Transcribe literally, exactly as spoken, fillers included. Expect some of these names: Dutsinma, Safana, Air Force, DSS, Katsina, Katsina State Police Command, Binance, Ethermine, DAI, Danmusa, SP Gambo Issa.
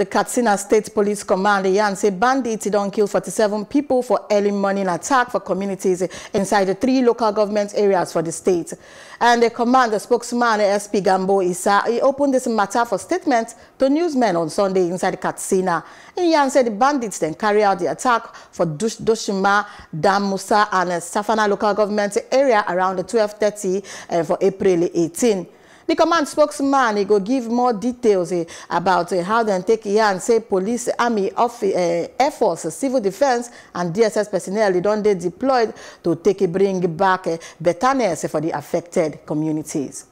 The Katsina State Police Command say bandits don't kill forty-seven people for early morning attack for communities inside the three local government areas for the state. And the command, the spokesman, S P Gambo Issa, he opened this matter for statement to newsmen on Sunday inside Katsina. He said the bandits then carry out the attack for Dutsinma, Danmusa, and Safana local government area around the twelve thirty uh, for April eighteenth. The command spokesman he go give more details eh, about eh, how they take here and say police, army, of, eh, air force, civil defense, and D S S personnel they don't they deployed to take eh, bring back eh, betterness eh, for the affected communities.